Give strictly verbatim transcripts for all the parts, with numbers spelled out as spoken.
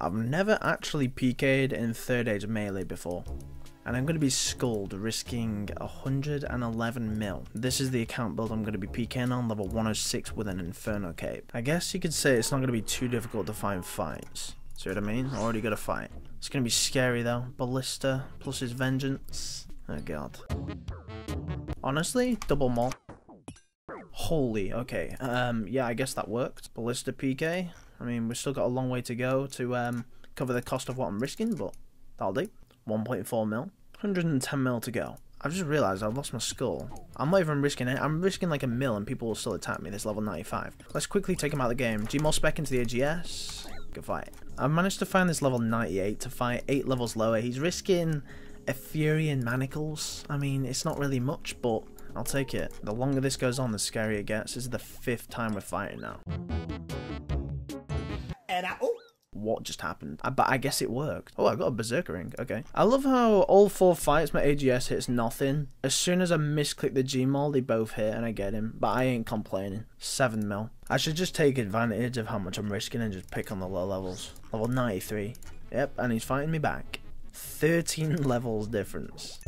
I've never actually P K'd in third age melee before, and I'm going to be skulled, risking one hundred eleven mil. This is the account build I'm going to be PKing on, level one oh six with an Inferno cape. I guess you could say it's not going to be too difficult to find fights. See what I mean? I already got a fight. It's going to be scary though. Ballista plus his Vengeance. Oh god. Honestly, double maul. Holy, okay. Um, yeah, I guess that worked. Ballista P K. I mean, we've still got a long way to go to um, cover the cost of what I'm risking, but that'll do. one point four mil. one hundred ten mil to go. I've just realised I've lost my skull. I'm not even risking it. I'm risking like a mil and people will still attack me. This level ninety-five. Let's quickly take him out of the game. G-maul spec into the A G S. Good fight. I've managed to find this level ninety-eight to fight eight levels lower. He's risking Efyrian manacles. I mean, it's not really much, but I'll take it. The longer this goes on, the scarier it gets. This is the fifth time we're fighting now. And I, oh. What just happened? I, but I guess it worked. Oh, I got a berserker ring. Okay. I love how all four fights my A G S hits nothing. As soon as I misclick the G-maul, they both hit and I get him. But I ain't complaining. seven mil. I should just take advantage of how much I'm risking and just pick on the low levels. Level ninety-three. Yep, and he's fighting me back. thirteen levels difference.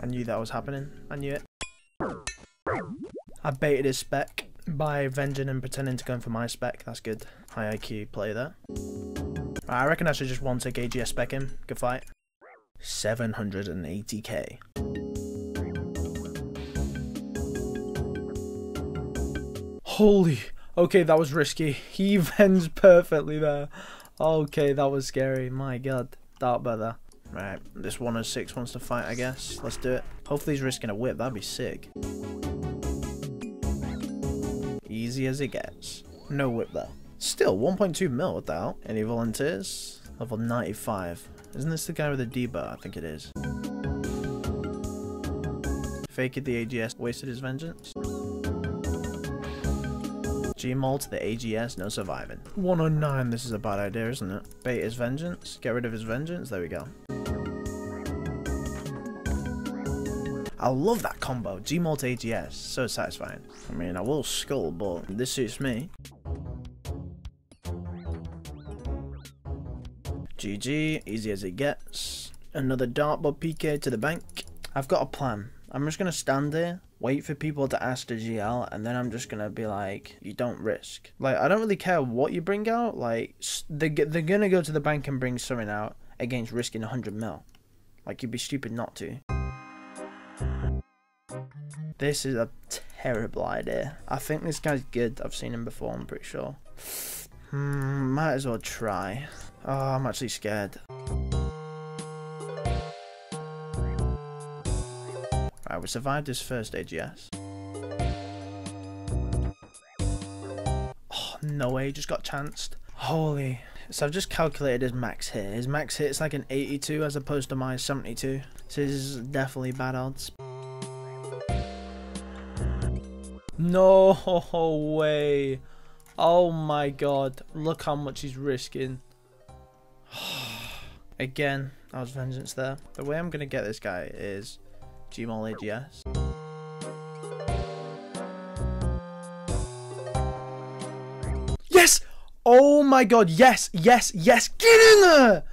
I knew that was happening. I knew it. I baited his spec by venging and pretending to go in for my spec. That's good. High I Q play there. I reckon I should just one take A G S spec him. Good fight. seven hundred eighty K. Holy. Okay, that was risky. He venged perfectly there. Okay, that was scary. My god. Dark bow. Right, this one oh six wants to fight, I guess. Let's do it. Hopefully he's risking a whip. That'd be sick. Easy as it gets. No whip there. Still, one point two mil without. Any volunteers? Level ninety-five. Isn't this the guy with the D-bar? I think it is. Faked the A G S, wasted his Vengeance. G-maul to the A G S, no surviving. one oh nine, this is a bad idea, isn't it? Bait his Vengeance, get rid of his Vengeance, there we go. I love that combo, G-maul to A G S, so satisfying. I mean, I will skull, but this suits me. G G, easy as it gets. Another dartbot P K to the bank. I've got a plan. I'm just going to stand here, wait for people to ask the G L, and then I'm just going to be like, you don't risk. Like, I don't really care what you bring out. Like, they're, they're going to go to the bank and bring something out against risking one hundred mil. Like, you'd be stupid not to. This is a terrible idea. I think this guy's good. I've seen him before, I'm pretty sure. Hmm, might as well try. Oh, I'm actually scared. Right, we survived this first A G S. Oh, no way, just got chanced. Holy. So I've just calculated his max hit. His max hit's like an eighty-two as opposed to my seventy-two. So this is definitely bad odds. No way. Oh my god. Look how much he's risking. Again, that was Vengeance there. The way I'm going to get this guy is G-maul A G S. Yes! Oh my god. Yes, yes, yes. Get in there!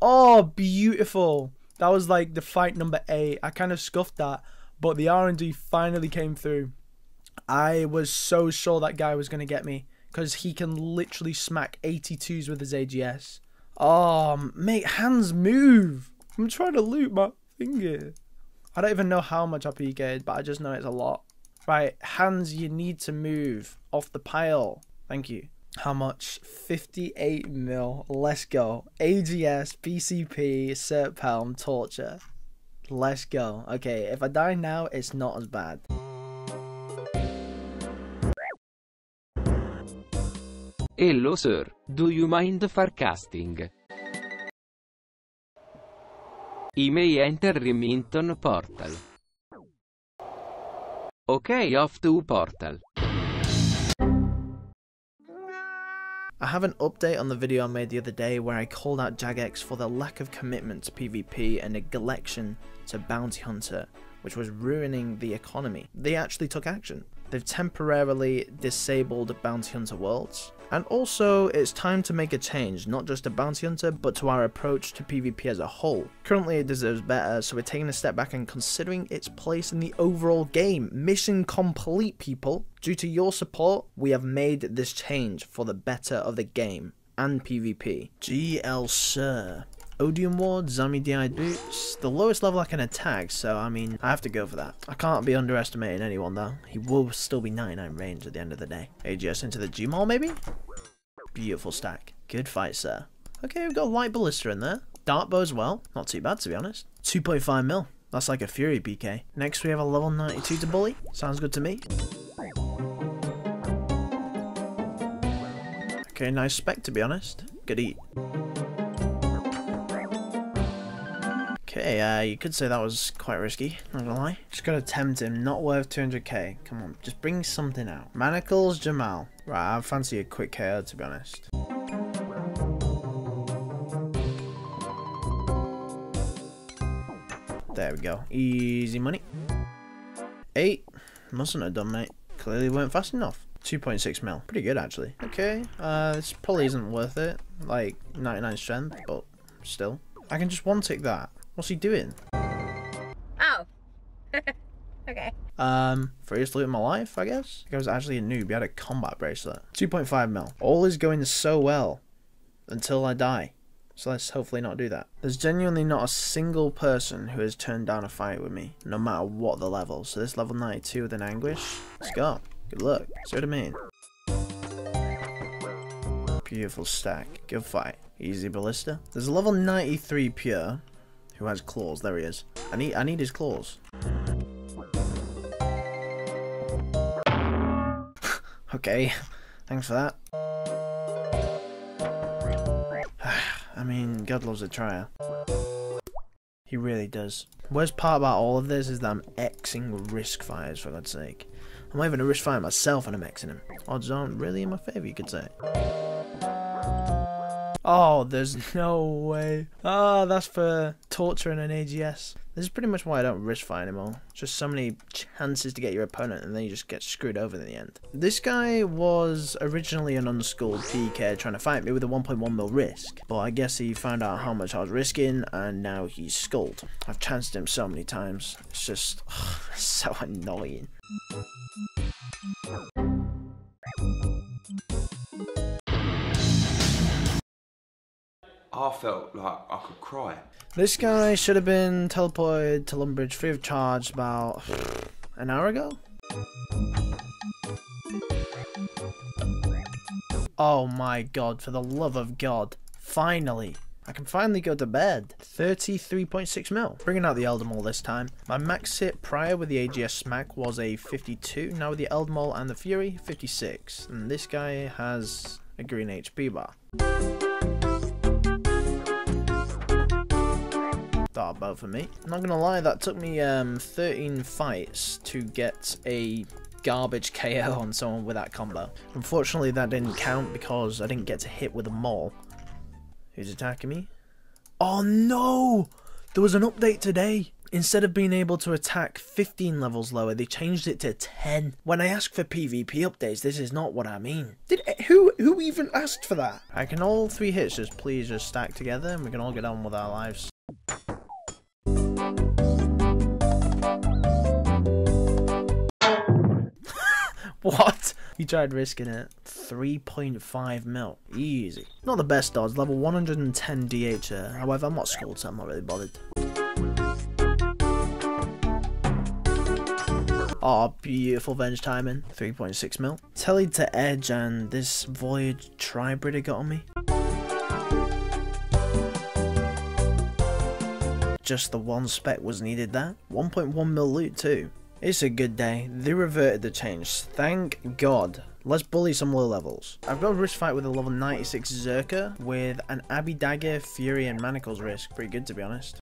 Oh, beautiful. That was like the fight number eight. I kind of scuffed that, but the R and D finally came through. I was so sure that guy was going to get me because he can literally smack eighty-twos with his A G S. Oh, mate, hands move. I'm trying to loot my finger. I don't even know how much I P K'd, but I just know it's a lot. Right, hands, you need to move off the pile. Thank you. How much? fifty-eight mil. Let's go. A G S, B C P, cert palm, torture. Let's go. Okay, if I die now, it's not as bad. Hello sir, do you mind forecasting? I may enter Remington portal. Okay, off to portal. I have an update on the video I made the other day where I called out Jagex for their lack of commitment to PvP and neglection to Bounty Hunter, which was ruining the economy. They actually took action. they've temporarily disabled Bounty Hunter worlds. And also, it's time to make a change, not just to Bounty Hunter, but to our approach to PvP as a whole. Currently it deserves better, so we're taking a step back and considering its place in the overall game. Mission complete, people. Due to your support, we have made this change for the better of the game and PvP. G L Sir. Odium Ward, Zami D I boots, the lowest level I can attack, so I mean, I have to go for that. I can't be underestimating anyone though. He will still be ninety-nine range at the end of the day. A G S into the G maul maybe? Beautiful stack. Good fight, sir. Okay, we've got light ballista in there. Dart bow as well. Not too bad, to be honest. two point five mil. That's like a Fury P K. Next, we have a level ninety-two to bully. Sounds good to me. Okay, nice spec, to be honest. Good eat. Okay, uh, you could say that was quite risky, not gonna lie. Just gotta tempt him, not worth two hundred K. Come on, just bring something out. Manacles, G maul. Right, I fancy a quick K O, to be honest. There we go. Easy money. Eight. Mustn't have done, mate. Clearly weren't fast enough. two point six mil. Pretty good, actually. Okay, uh, this probably isn't worth it. Like, ninety-nine strength, but still. I can just one-tick that. What's he doing? Oh. Okay. Um, first loot in my life, I guess. I was actually a noob. He had a combat bracelet. two point five mil. All is going so well until I die. So let's hopefully not do that. There's genuinely not a single person who has turned down a fight with me, no matter what the level. So this level ninety-two with an anguish. Let's go. Good luck. See what I mean? Beautiful stack. Good fight. Easy ballista. There's a level ninety-three pure. Who has claws? There he is. I need, I need his claws. Okay, thanks for that. I mean, God loves a trier. He really does. Worst part about all of this is that I'm Xing risk fires, for God's sake. I'm not even a risk fire myself and I'm Xing him. Odds aren't really in my favour, you could say. Oh, there's no way. Oh, that's for torturing an A G S. This is pretty much why I don't risk fire anymore. Just so many chances to get your opponent and then you just get screwed over in the end. This guy was originally an unschooled P K trying to fight me with a one point one mil risk. But I guess he found out how much I was risking and now he's schooled. I've chanced him so many times. It's just oh, so annoying. I felt like I could cry. This guy should have been teleported to Lumbridge free of charge about an hour ago. Oh my god, for the love of God. Finally. I can finally go to bed. thirty-three point six mil. Bringing out the Elder Maul this time. My max hit prior with the A G S smack was a fifty-two. Now with the Elder Maul and the Fury, fifty-six. And this guy has a green H P bar. Dark bow for me. I'm not gonna lie, that took me um, thirteen fights to get a garbage K O on someone with that combo. Unfortunately, that didn't count because I didn't get to hit with a maul. Who's attacking me? Oh no! There was an update today. Instead of being able to attack fifteen levels lower, they changed it to ten. When I ask for PvP updates, this is not what I mean. Did who who even asked for that? I can all three hits just please just stack together and we can all get on with our lives. What? He tried risking it. three point five mil. Easy. Not the best odds. Level one hundred ten D H. Uh, however, I'm not schooled, so I'm not really bothered. Oh, beautiful Venge timing. three point six mil. Tellied to edge, and this Voyage Tri-Brider got on me. Just the one spec was needed there. one point one mil loot, too. It's a good day. They reverted the change. Thank God. Let's bully some low levels. I've got a wrist fight with a level ninety-six Zerka with an Abby Dagger, Fury and Manacles risk. Pretty good, to be honest.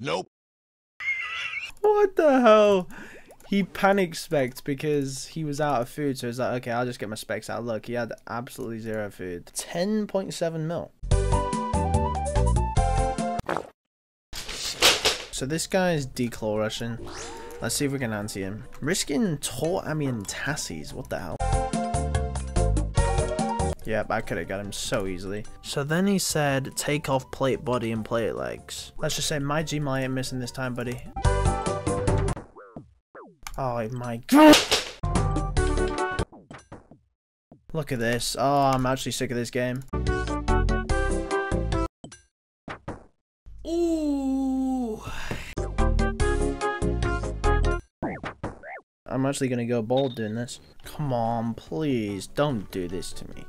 Nope. What the hell? He panic specced because he was out of food. So he's like, okay, I'll just get my specs out. Look, he had absolutely zero food. ten point seven mil. So this guy's declaw rushing. Let's see if we can anti him. Risking Toramian tassies. What the hell? Yep, I could have got him so easily. So then he said, take off plate body and plate legs. Let's just say my G-maul ain't missing this time, buddy. Oh my god! Look at this. Oh, I'm actually sick of this game. Ooh. I'm actually gonna go bald doing this. Come on, please. Don't do this to me.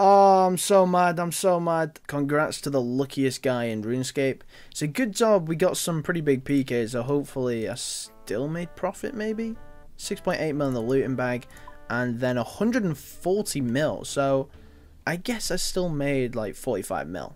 Oh, I'm so mad, I'm so mad. Congrats to the luckiest guy in RuneScape. So good job, we got some pretty big P K, so hopefully I still made profit maybe? six point eight mil in the looting bag, and then one hundred forty mil, so I guess I still made like forty-five mil.